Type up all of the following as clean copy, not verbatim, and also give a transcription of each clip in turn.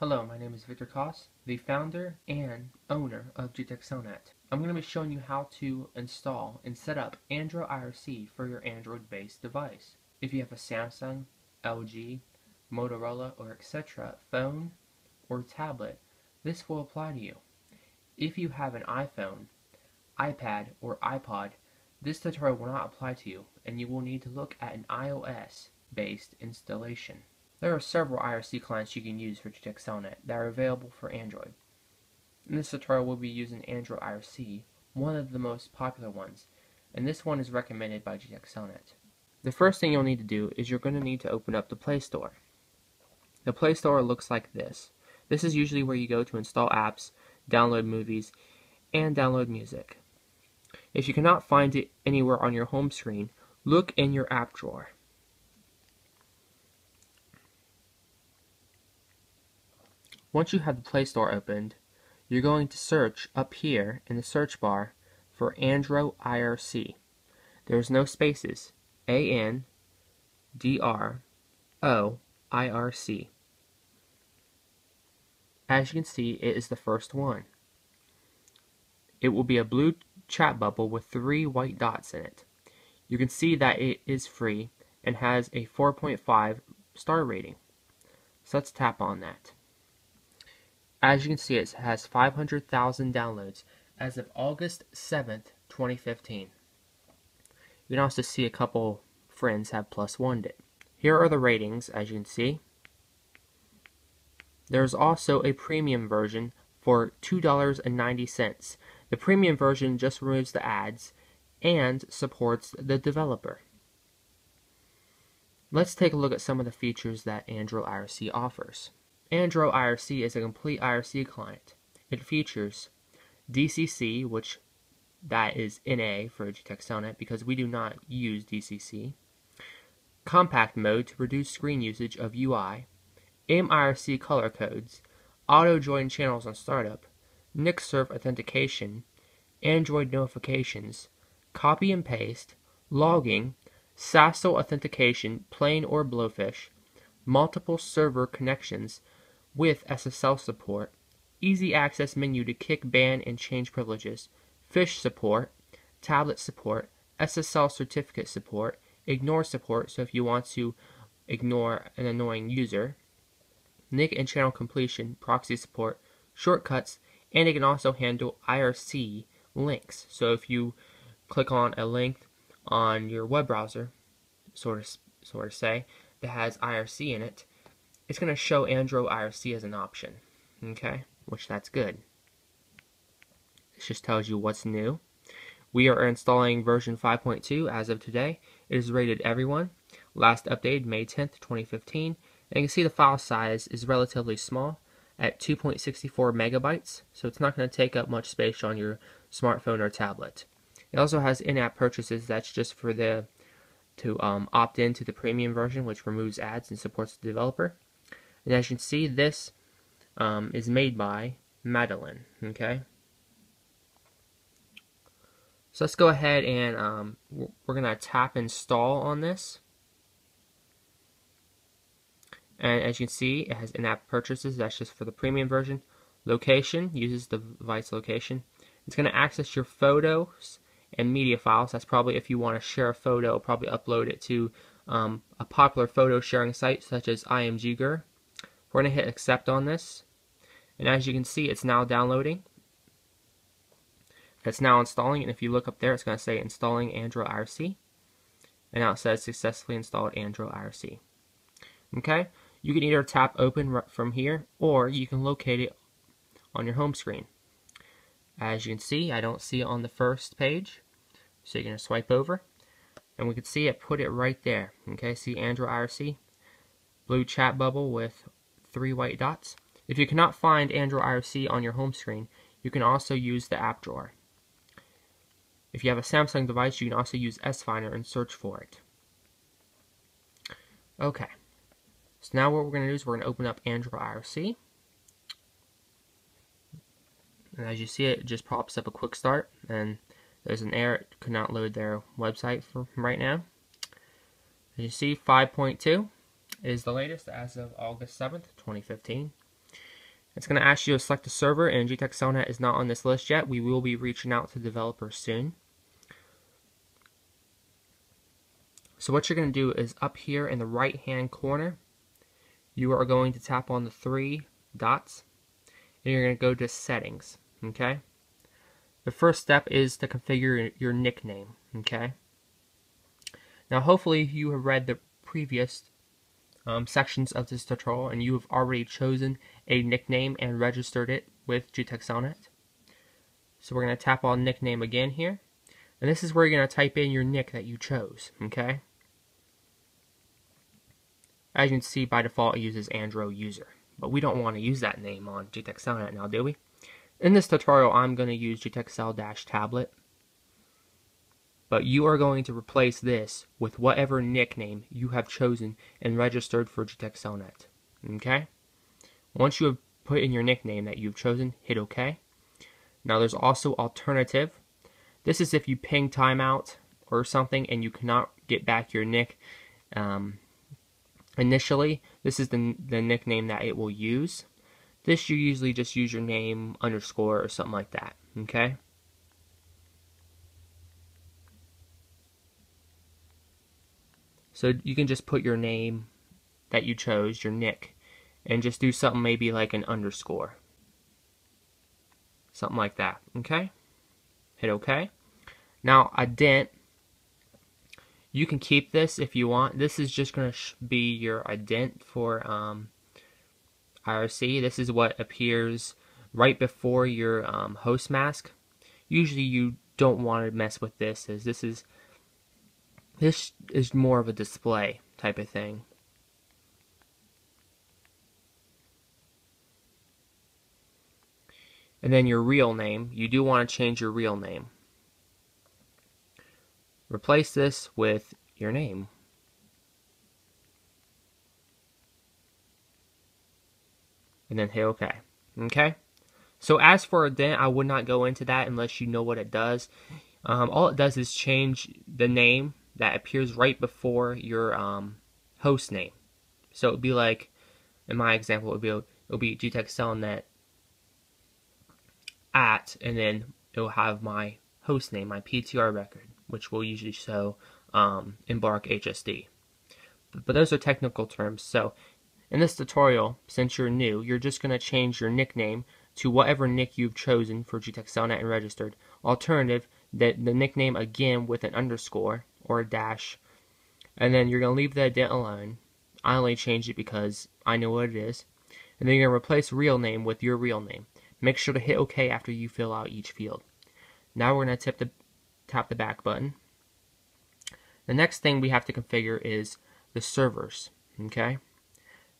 Hello, my name is Victor Koss, the founder and owner of GTAXLnet. I'm going to be showing you how to install and set up AndroIRC for your Android-based device. If you have a Samsung, LG, Motorola, or etc. phone or tablet, this will apply to you. If you have an iPhone, iPad, or iPod, this tutorial will not apply to you, and you will need to look at an iOS-based installation. There are several IRC clients you can use for GTAXLnet that are available for Android. In this tutorial we'll be using AndroIRC, one of the most popular ones, and this one is recommended by GTAXLnet. The first thing you'll need to do is you're going to need to open up the Play Store. The Play Store looks like this. This is usually where you go to install apps, download movies, and download music. If you cannot find it anywhere on your home screen, look in your app drawer. Once you have the Play Store opened, you're going to search up here in the search bar for AndroIRC. There's no spaces. AndroIRC. As you can see, it is the first one. It will be a blue chat bubble with 3 white dots in it. You can see that it is free and has a 4.5 star rating. So let's tap on that. As you can see, it has 500,000 downloads as of August 7th, 2015. You can also see a couple friends have +1'd it. Here are the ratings, as you can see. There's also a premium version for $2.90. The premium version just removes the ads and supports the developer. Let's take a look at some of the features that AndroIRC offers. AndroIRC is a complete IRC client. It features DCC, which that is NA for GTAXLnet because we do not use DCC. Compact mode to reduce screen usage of UI. MIRC color codes. Auto join channels on startup. NixServe authentication. Android notifications. Copy and paste. Logging. SASL authentication, plain or blowfish. Multiple server connections with SSL support, easy access menu to kick, ban, and change privileges, fish support, tablet support, SSL certificate support, ignore support, so if you want to ignore an annoying user, NIC and channel completion, proxy support, shortcuts, and it can also handle IRC links. So if you click on a link on your web browser, sort of say, that has IRC in it, it's going to show AndroIRC as an option, okay? Which that's good. This just tells you what's new. We are installing version 5.2 as of today. It is rated everyone. Last updated May 10th, 2015. And you can see the file size is relatively small at 2.64 megabytes, so it's not going to take up much space on your smartphone or tablet. It also has in-app purchases. That's just for the to opt into the premium version, which removes ads and supports the developer. And as you can see, this is made by Madeline. Okay, so let's go ahead and we're gonna tap install on this. And as you can see, it has in-app purchases. That's just for the premium version. Location uses the device location. It's gonna access your photos and media files. That's probably if you want to share a photo, probably upload it to a popular photo sharing site such as IMGGUR. We're going to hit accept on this, and as you can see, it's now downloading. It's now installing, and if you look up there, it's going to say installing AndroIRC, and now it says successfully installed AndroIRC. Okay, you can either tap open from here, or you can locate it on your home screen. As you can see, I don't see it on the first page, so you're going to swipe over, and we can see it put it right there. Okay, see AndroIRC, blue chat bubble with 3 white dots. If you cannot find AndroIRC on your home screen, you can also use the app drawer. If you have a Samsung device, you can also use S Finder and search for it. Okay, so now what we're going to do is we're going to open up AndroIRC. And as you see, it just pops up a quick start, and there's an error. It could not load their website for right now. As you see, 5.2 is the latest as of August 7th, 2015. It's going to ask you to select a server, and GTAXLnet is not on this list yet. We will be reaching out to developers soon. So what you're going to do is up here in the right hand corner, you are going to tap on the three dots, and you're going to go to settings. Okay. The first step is to configure your nickname. Okay. Now hopefully you have read the previous sections of this tutorial and you have already chosen a nickname and registered it with GTAXLnet. So we're going to tap on nickname again here, and this is where you're going to type in your nick that you chose. Okay. As you can see, by default it uses AndroIRC, but we don't want to use that name on GTAXLnet now, do we? In this tutorial I'm going to use GTAXL-tablet, but you are going to replace this with whatever nickname you have chosen and registered for GTAXLnet. Okay? Once you have put in your nickname that you've chosen, hit OK. Now there's also alternative. This is if you ping timeout or something and you cannot get back your nick initially. This is the nickname that it will use. This you usually just use your name underscore or something like that. Okay? So you can just put your name that you chose, your nick, and just do something maybe like an underscore. Something like that. Okay? Hit OK. Now ident, you can keep this if you want. This is just going to be your ident for IRC. This is what appears right before your host mask. Usually you don't want to mess with this, as this is more of a display type of thing. And then your real name, you do want to change your real name. Replace this with your name. And then hit OK. Okay? So as for ident, I would not go into that unless you know what it does. All it does is change the name that appears right before your host name. So it would be like, in my example, it would be GTAXLnet at, and then it will have my host name, my PTR record, which will usually show Embark HSD. But those are technical terms. So in this tutorial, since you're new, you're just going to change your nickname to whatever nick you've chosen for GTAXLnet and registered. Alternative, the nickname again with an underscore or a dash, and then you're going to leave the ident alone. I only changed it because I know what it is. And then you're going to replace real name with your real name. Make sure to hit OK after you fill out each field. Now we're going to tap the back button. The next thing we have to configure is the servers. Okay.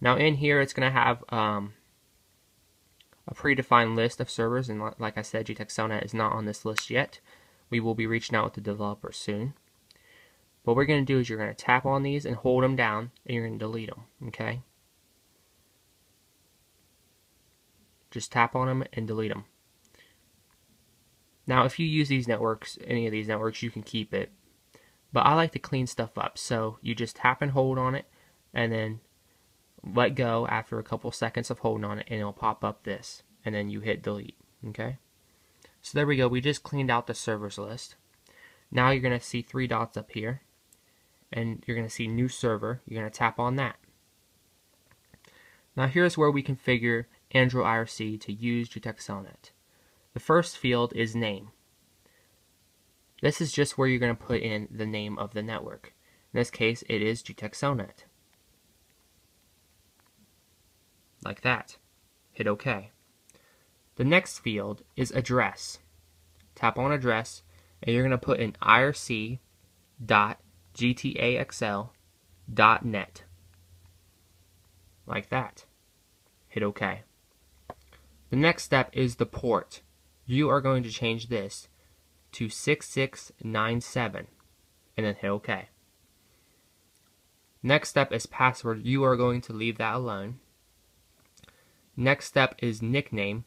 Now in here it's going to have a predefined list of servers, and like I said, GTAXLnet is not on this list yet. We will be reaching out to developers soon. What we're going to do is you're going to tap on these and hold them down, and you're going to delete them. Okay? Just tap on them and delete them. Now if you use these networks, any of these networks, you can keep it. But I like to clean stuff up, so you just tap and hold on it, and then let go after a couple seconds of holding on it, and it'll pop up this. And then you hit delete. Okay? So there we go. We just cleaned out the servers list. Now you're going to see three dots up here, and you're going to see new server. You're going to tap on that. Now here's where we configure AndroIRC to use GTAXLnet. The first field is name. This is just where you're going to put in the name of the network. In this case it is GTAXLnet. Like that. Hit OK. The next field is address. Tap on address, and you're going to put in irc.gtaxl.net. Like that. Hit OK. The next step is the port. You are going to change this to 6697, and then hit OK. Next step is password. You are going to leave that alone. Next step is nickname,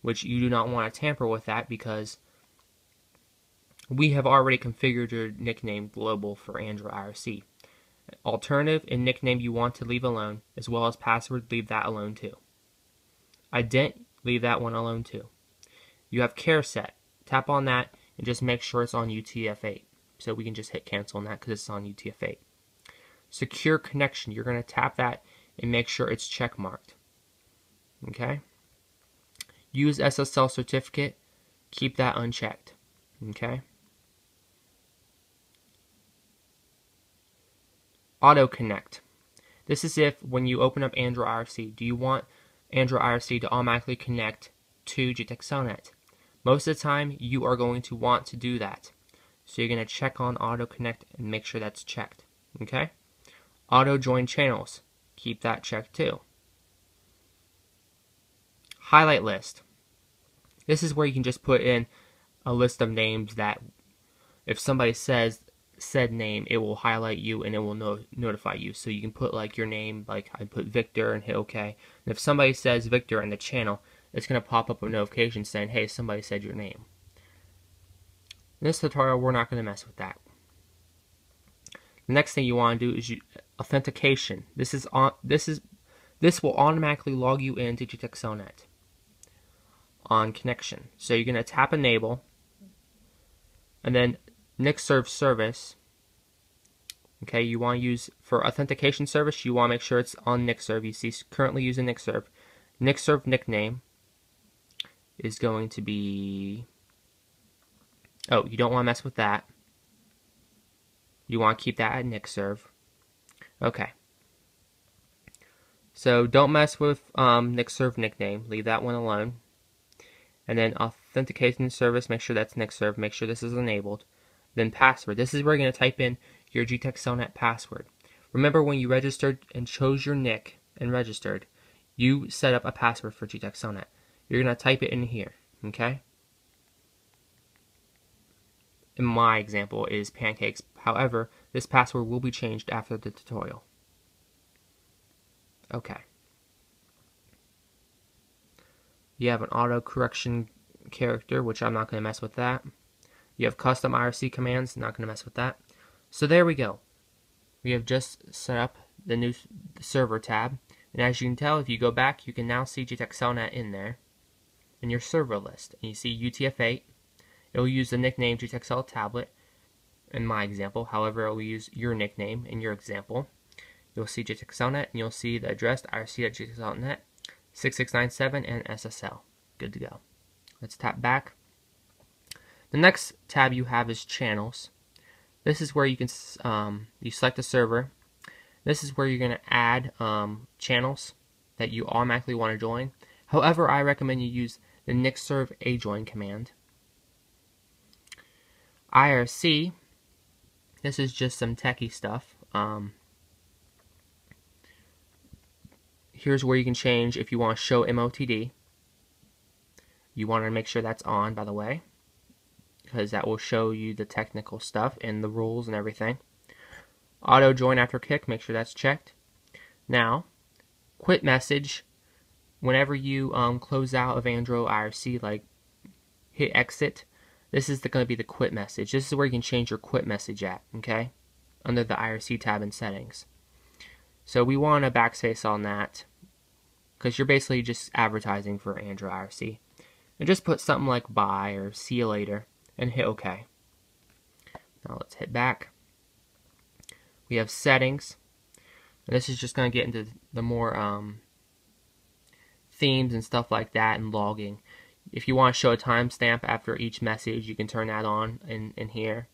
which you do not want to tamper with that because we have already configured your nickname global for AndroIRC. Alternative and nickname you want to leave alone, as well as password, leave that alone too. Ident, leave that one alone too. You have care set. Tap on that and just make sure it's on UTF-8. So we can just hit cancel on that because it's on UTF-8. Secure connection, you're going to tap that and make sure it's check marked. Okay? Use SSL certificate, keep that unchecked. Okay? Auto connect. This is if when you open up AndroIRC, do you want AndroIRC to automatically connect to GTAXLnet? Most of the time you are going to want to do that. So you're going to check on auto connect and make sure that's checked. Okay? Auto join channels, keep that checked too. Highlight list. This is where you can just put in a list of names that if somebody says said name, it will highlight you and it will notify you. So you can put like your name, like I put Victor and hit OK. And if somebody says Victor in the channel, it's going to pop up a notification saying, hey, somebody said your name. In this tutorial, we're not going to mess with that. The next thing you want to do is authentication. This will automatically log you into GTAXLnet on connection. So you're going to tap enable and then NixServe service. Okay, you want to use for authentication service, you want to make sure it's on NixServe. You see currently using NixServe. NixServe nickname is going to be, oh, you don't want to mess with that. You want to keep that at NixServe. Okay. So don't mess with NixServe nickname. Leave that one alone. And then authentication service, make sure that's NixServe. Make sure this is enabled. Then password. This is where you're going to type in your GTAXLnet password. Remember when you registered and chose your nick and registered, you set up a password for GTAXLnet. You're going to type it in here. Okay? In my example is pancakes. However, this password will be changed after the tutorial. Okay. You have an auto correction character, which I'm not going to mess with that. You have custom IRC commands, not going to mess with that. So there we go. We have just set up the new server tab. And as you can tell, if you go back, you can now see GTAXLnet in there in your server list. And you see UTF-8. It will use the nickname GTAXL tablet in my example. However, it will use your nickname in your example. You'll see GTAXLnet, and you'll see the address irc.gtaxlnet, 6697, and SSL. Good to go. Let's tap back. The next tab you have is channels. This is where you can you select a server. This is where you're going to add channels that you automatically want to join. However, I recommend you use the NixServe ajoin command. IRC. This is just some techie stuff. Here's where you can change if you want to show MOTD. You want to make sure that's on, by the way, because that will show you the technical stuff and the rules and everything. Auto join after kick, make sure that's checked. Now, quit message. Whenever you close out of AndroIRC, like hit exit, this is going to be the quit message. This is where you can change your quit message at, okay, under the IRC tab in settings. So we want a backspace on that because you're basically just advertising for AndroIRC. And just put something like bye or see you later and hit OK. Now let's hit back. We have settings. And this is just going to get into the more themes and stuff like that and logging. If you want to show a timestamp after each message, you can turn that on in here.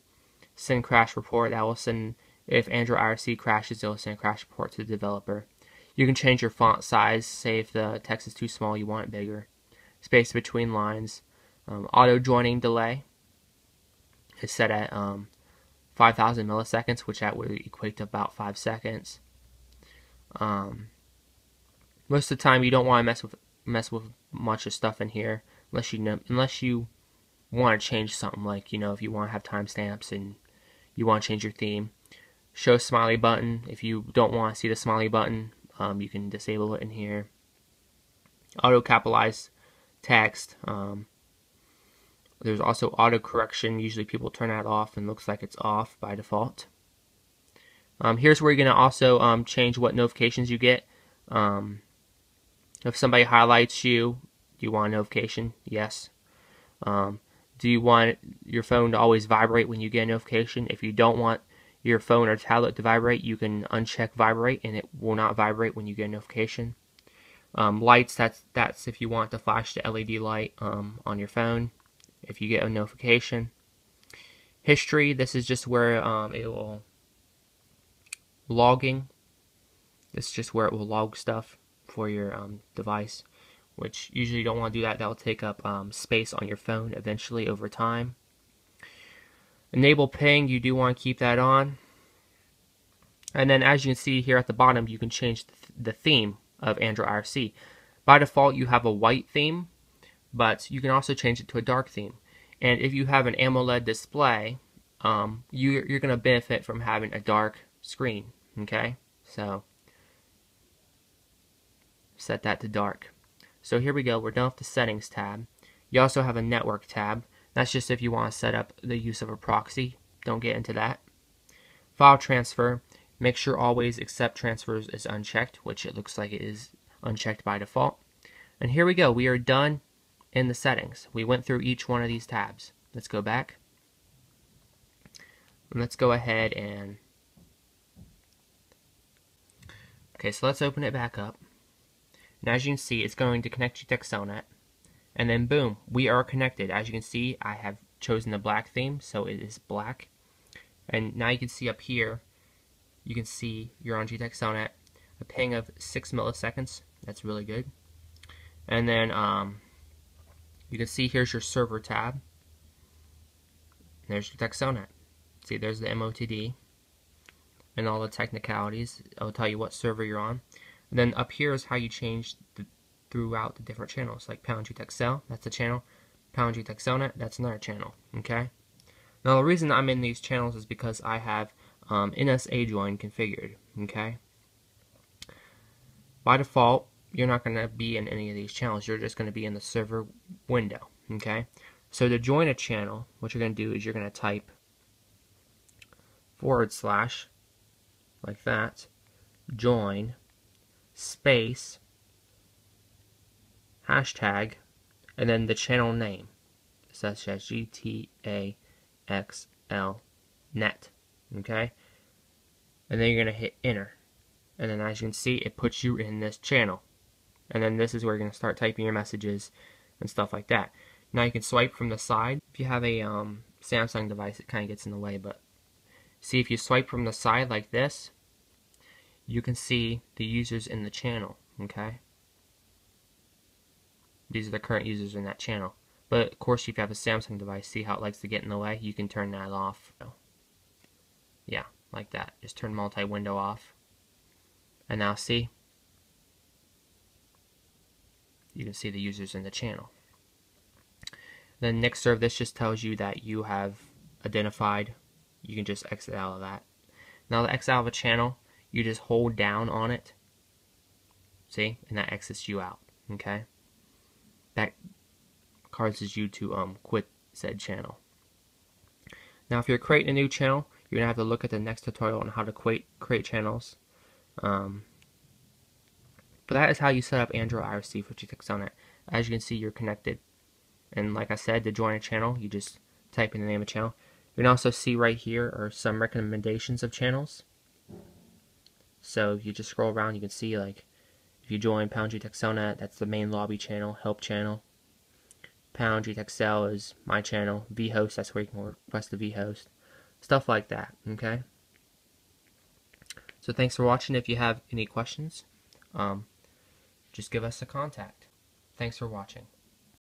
Send crash report, that will send. If AndroIRC crashes, it will send a crash report to the developer. You can change your font size. Say if the text is too small, you want it bigger. Space between lines. Auto joining delay is set at 5,000 milliseconds, which that would equate to about 5 seconds. Most of the time, you don't want to mess with much of stuff in here, unless you know, unless you want to change something. Like, you know, if you want to have timestamps and you want to change your theme. Show smiley button. If you don't want to see the smiley button, you can disable it in here. Auto capitalize text. There's also auto correction. Usually people turn that off and looks like it's off by default. Here's where you're going to also change what notifications you get. If somebody highlights you, do you want a notification? Yes. Do you want your phone to always vibrate when you get a notification? If you don't want your phone or tablet to vibrate, you can uncheck vibrate and it will not vibrate when you get a notification. Lights, that's if you want to flash the LED light on your phone if you get a notification. History, this is just where it will logging. This is just where it will log stuff for your device, which usually you don't want to do that. That will take up space on your phone eventually over time. Enable ping, you do want to keep that on. And then as you can see here at the bottom, you can change the theme of AndroIRC. By default, you have a white theme, but you can also change it to a dark theme. And if you have an AMOLED display, you're going to benefit from having a dark screen. Okay, so set that to dark. So here we go, we're done with the settings tab. You also have a network tab. That's just if you want to set up the use of a proxy. Don't get into that. File transfer. Make sure always accept transfers is unchecked, which it looks like it is unchecked by default. And here we go. We are done in the settings. We went through each one of these tabs. Let's go back. Let's go ahead and... Okay, so let's open it back up. And as you can see, it's going to connect you to GTAXLnet. And then boom, we are connected. As you can see, I have chosen the black theme, so it is black. And now you can see up here, you can see you're on GTAXLnet, a ping of 6 milliseconds. That's really good. And then you can see here's your server tab. And there's GTAXLnet. See, there's the MOTD and all the technicalities. It'll tell you what server you're on. And then up here is how you change the throughout the different channels, like #GTAXL, that's a channel, #GTAXLnet, that's another channel, okay? Now the reason I'm in these channels is because I have NSA join configured, okay? By default, you're not going to be in any of these channels, you're just going to be in the server window, okay? So to join a channel, what you're going to do is you're going to type / like that, join, space, #, and then the channel name, such as GTAXLnet, okay? And then you're going to hit enter. And then as you can see, it puts you in this channel. And then this is where you're going to start typing your messages and stuff like that. Now you can swipe from the side. If you have a Samsung device, it kind of gets in the way, but see, if you swipe from the side like this, you can see the users in the channel, okay? These are the current users in that channel. But of course, if you have a Samsung device, see how it likes to get in the way? You can turn that off. Yeah, like that. Just turn multi-window off. And now see? You can see the users in the channel. Then NixServe, this just tells you that you have identified. You can just exit out of that. Now the exit out of a channel, you just hold down on it. See? And that exits you out. Okay? That causes you to quit said channel. Now if you're creating a new channel, you're going to have to look at the next tutorial on how to create channels. But that is how you set up AndroIRC for GTAXLnet. As you can see, you're connected. And like I said, to join a channel, you just type in the name of channel. You can also see right here are some recommendations of channels. So if you just scroll around, you can see like if you join #GTAXLnet, that's the main lobby channel, help channel. #GTAXL is my channel. Vhost, that's where you can request the vhost. Stuff like that, okay? So thanks for watching. If you have any questions, just give us a contact. Thanks for watching.